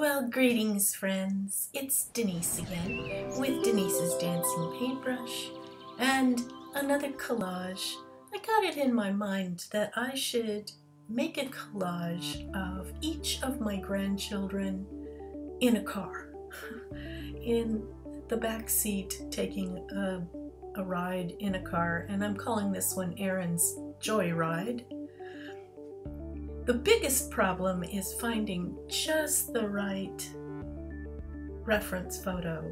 Well, greetings friends, it's Denise again with Denise's Dancing Paintbrush and another collage. I got it in my mind that I should make a collage of each of my grandchildren in a car, in the back seat taking a ride in a car, and I'm calling this one Ehrin's Joyride. The biggest problem is finding just the right reference photo.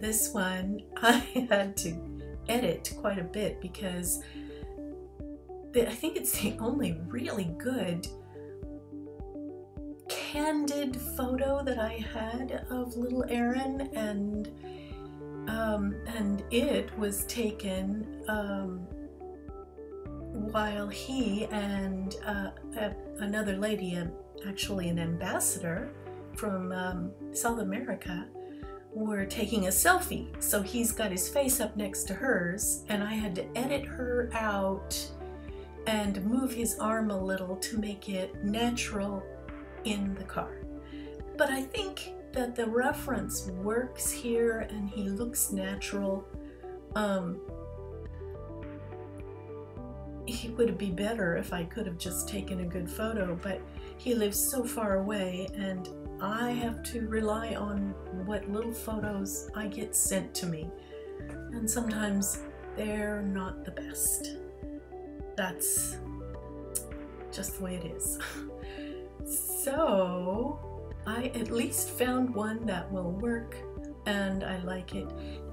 This one I had to edit quite a bit because I think it's the only really good candid photo that I had of little Ehrin, and it was taken while he and another lady, actually an ambassador from South America, were taking a selfie. So he's got his face up next to hers, and I had to edit her out and move his arm a little to make it natural in the car. But I think that the reference works here and he looks natural. It would be better if I could have just taken a good photo, but he lives so far away and I have to rely on what little photos I get sent to me. And sometimes they're not the best. That's just the way it is. So I at least found one that will work and I like it.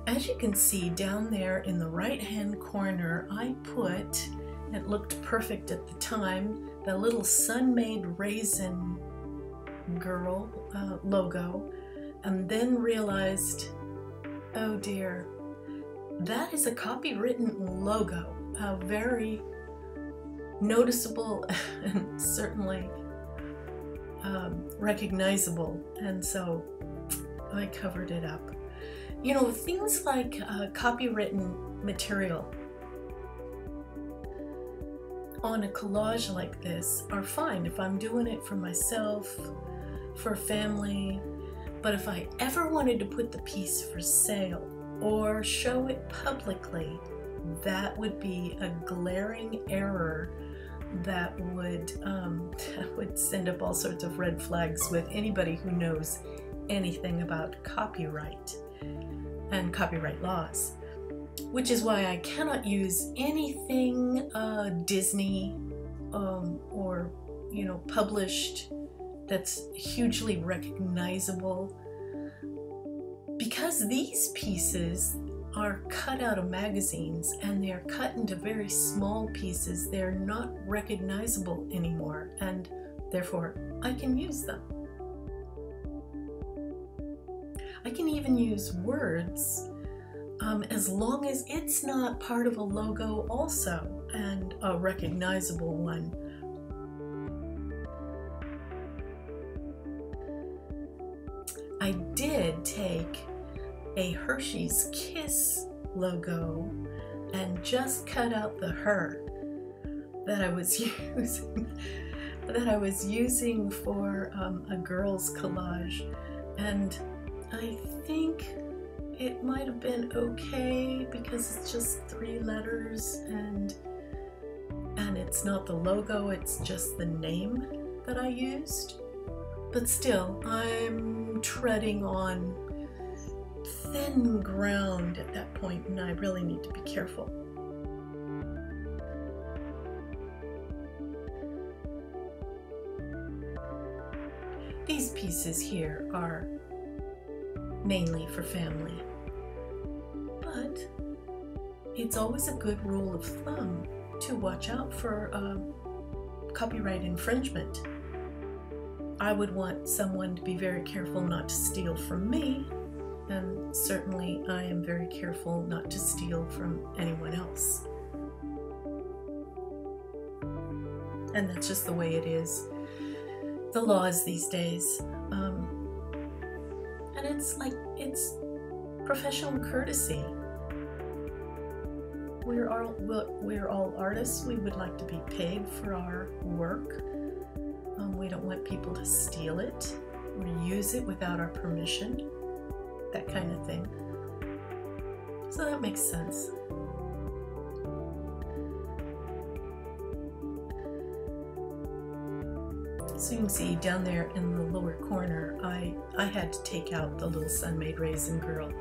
As you can see down there in the right-hand corner, I put, it looked perfect at the time, the little Sun-Maid Raisin Girl logo, and then realized, oh dear, that is a copywritten logo, a very noticeable and certainly recognizable, and so I covered it up. You know, things like copywritten material on a collage like this are fine if I'm doing it for myself, for family, but if I ever wanted to put the piece for sale or show it publicly, that would be a glaring error that would send up all sorts of red flags with anybody who knows anything about copyright and copyright laws, which is why I cannot use anything Disney or, you know, published that's hugely recognizable, because these pieces are cut out of magazines and they are cut into very small pieces. They're not recognizable anymore, and therefore I can use them. I can even use words as long as it's not part of a logo also, and a recognizable one. I did take a Hershey's Kiss logo and just cut out the her that I was using for a girl's collage, and I think it might have been okay because it's just three letters and it's not the logo, it's just the name that I used. But still, I'm treading on thin ground at that point and I really need to be careful. These pieces here are mainly for family, but it's always a good rule of thumb to watch out for copyright infringement. I would want someone to be very careful not to steal from me, and certainly I am very careful not to steal from anyone else. And that's just the way it is. The laws these days. And it's like, it's professional courtesy. We're all artists. We would like to be paid for our work. We don't want people to steal it. or use it without our permission, that kind of thing. So that makes sense. So you can see down there in the lower corner, I had to take out the little Sun-Maid Raisin Girl,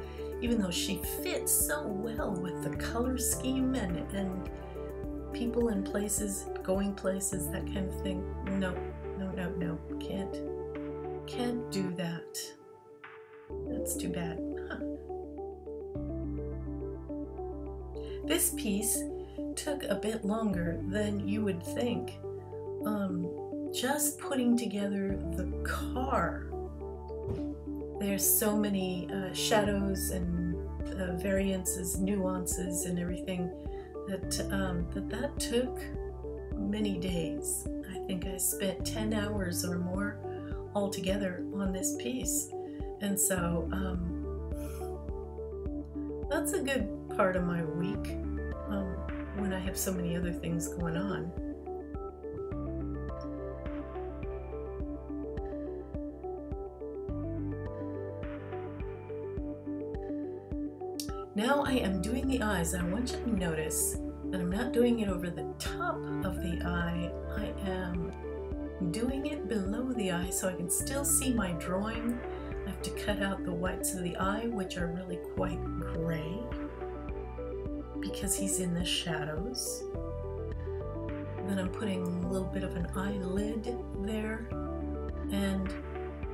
even though she fits so well with the color scheme and people and places, going places, that kind of thing. No, no, no, no, can't do that. That's too bad. Huh. This piece took a bit longer than you would think. Just putting together the car. There's so many shadows and variances, nuances, and everything that that took many days. I think I spent 10 hours or more altogether on this piece, and so that's a good part of my week when I have so many other things going on. Now I am doing the eyes. I want you to notice that I'm not doing it over the top of the eye. I am doing it below the eye so I can still see my drawing. I have to cut out the whites of the eye, which are really quite gray because he's in the shadows. Then I'm putting a little bit of an eyelid there and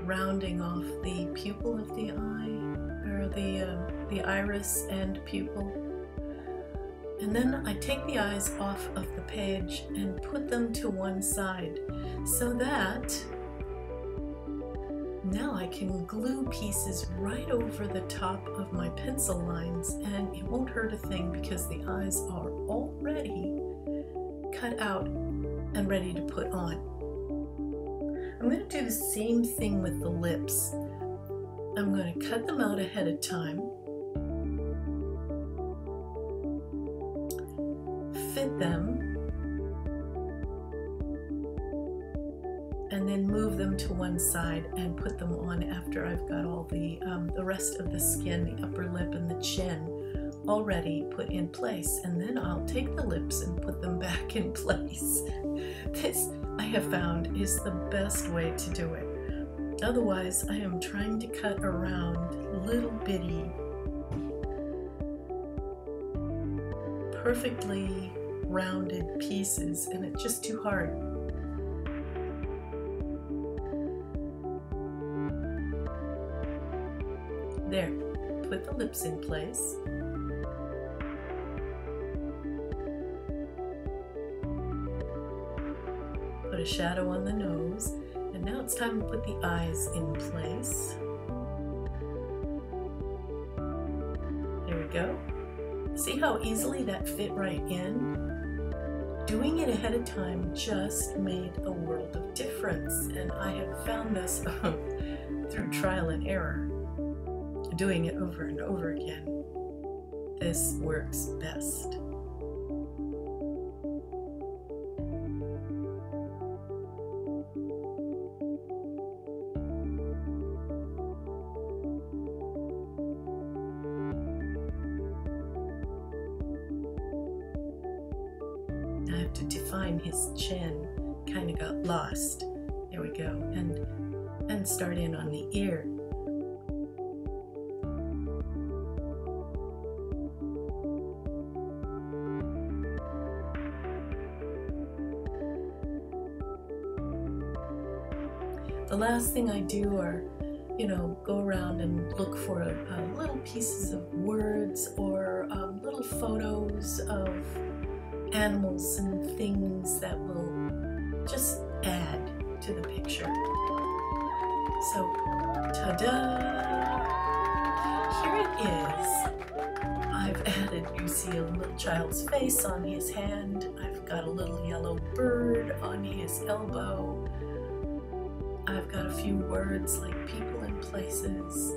rounding off the pupil of the eye, or the iris and pupil. And then I take the eyes off of the page and put them to one side so that now I can glue pieces right over the top of my pencil lines, and it won't hurt a thing because the eyes are already cut out and ready to put on. I'm going to do the same thing with the lips. I'm going to cut them out ahead of time, fit them, and then move them to one side and put them on after I've got all the rest of the skin, the upper lip and the chin already put in place. And then I'll take the lips and put them back in place. This, I have found, is the best way to do it. Otherwise, I am trying to cut around little bitty, perfectly rounded pieces, and it's just too hard. There, put the lips in place. Put a shadow on the nose. Now it's time to put the eyes in place. There we go. See how easily that fit right in? Doing it ahead of time just made a world of difference, and I have found this through trial and error. Doing it over and over again, this works best. To define his chin, kind of got lost. There we go, and start in on the ear. The last thing I do are, you know, go around and look for little pieces of words or little photos of animals and things that will just add to the picture. So, ta-da! Here it is. I've added, you see a little child's face on his hand. I've got a little yellow bird on his elbow. I've got a few words like people and places.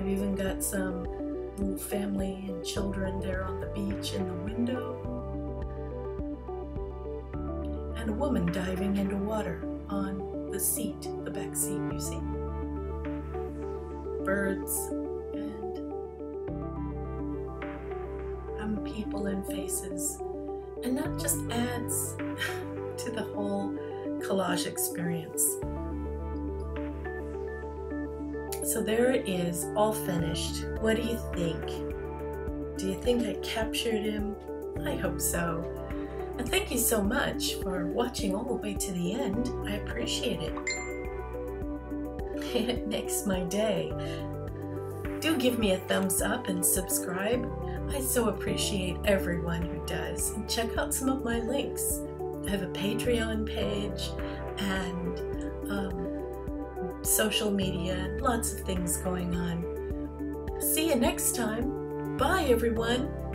I've even got some little family and children there on the beach in the window. And a woman diving into water on the seat, the back seat, you see. Birds and people and faces. And that just adds to the whole collage experience. So there it is, all finished. What do you think? Do you think I captured him? I hope so. And thank you so much for watching all the way to the end. I appreciate it. It makes my day. Do give me a thumbs up and subscribe. I so appreciate everyone who does. And check out some of my links. I have a Patreon page and social media, lots of things going on. See you next time. Bye, everyone.